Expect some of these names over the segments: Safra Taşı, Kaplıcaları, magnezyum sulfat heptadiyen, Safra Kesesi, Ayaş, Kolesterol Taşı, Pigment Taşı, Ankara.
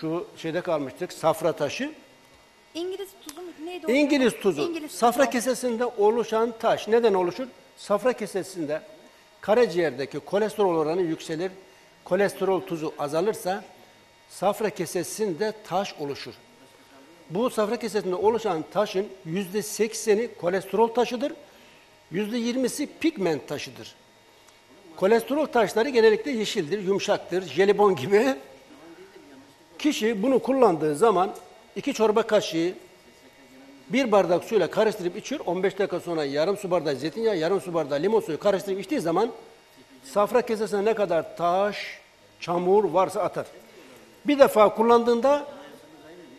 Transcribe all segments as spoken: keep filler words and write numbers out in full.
Şu şeyde kalmıştık, safra taşı. İngiliz tuzu neydi o? İngiliz tuzu. İngiliz safra tuzu. Kesesinde oluşan taş. Neden oluşur? Safra kesesinde karaciğerdeki kolesterol oranı yükselir. Kolesterol tuzu azalırsa safra kesesinde taş oluşur. Bu safra kesesinde oluşan taşın yüzde sekseni kolesterol taşıdır. Yüzde yirmisi pigment taşıdır. Kolesterol taşları genellikle yeşildir, yumuşaktır, jelibon gibi. Kişi bunu kullandığı zaman iki çorba kaşığı bir bardak suyla karıştırıp içiyor. on beş dakika sonra yarım su bardağı zeytinyağı, yarım su bardağı limon suyu karıştırıp içtiği zaman safra kesesine ne kadar taş, çamur varsa atar. Bir defa kullandığında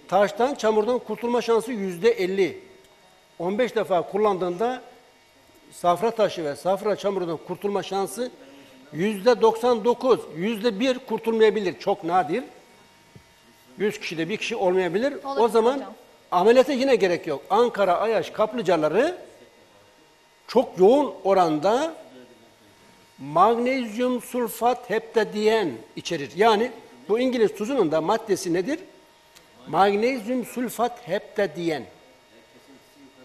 taştan, çamurdan kurtulma şansı yüzde elli. on beş defa kullandığında safra taşı ve safra çamurdan kurtulma şansı yüzde doksan dokuz. yüzde bir kurtulmayabilir. Çok nadir. yüz kişide bir kişi olmayabilir. Olur, o zaman hocam, ameliyata yine gerek yok. Ankara, Ayaş, Kaplıcaları çok yoğun oranda magnezyum sulfat heptadiyen içerir. Yani bu İngiliz tuzunun da maddesi nedir? Magnezyum sulfat heptadiyen.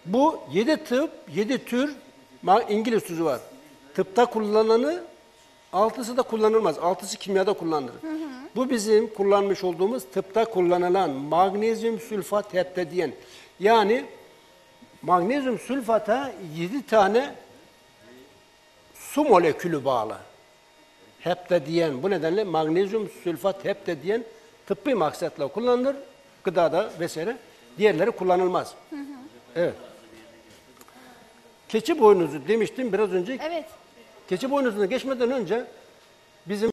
Bu yedi tıp, yedi tür İngiliz tuzu var. Tıpta kullanılanı altısı da kullanılmaz. Altısı kimyada kullanılır. Hı hı. Bu bizim kullanmış olduğumuz tıpta kullanılan magnezyum sülfat heptadiyen. Yani magnezyum sülfata yedi tane su molekülü bağlı. Heptadiyen. Bu nedenle magnezyum sülfat heptadiyen tıbbi maksatla kullanılır. Gıdada vesaire. Diğerleri kullanılmaz. Hı hı. Evet. Keçi boynuzu demiştim biraz önce. Evet. Keçi boynuzuna geçmeden önce bizim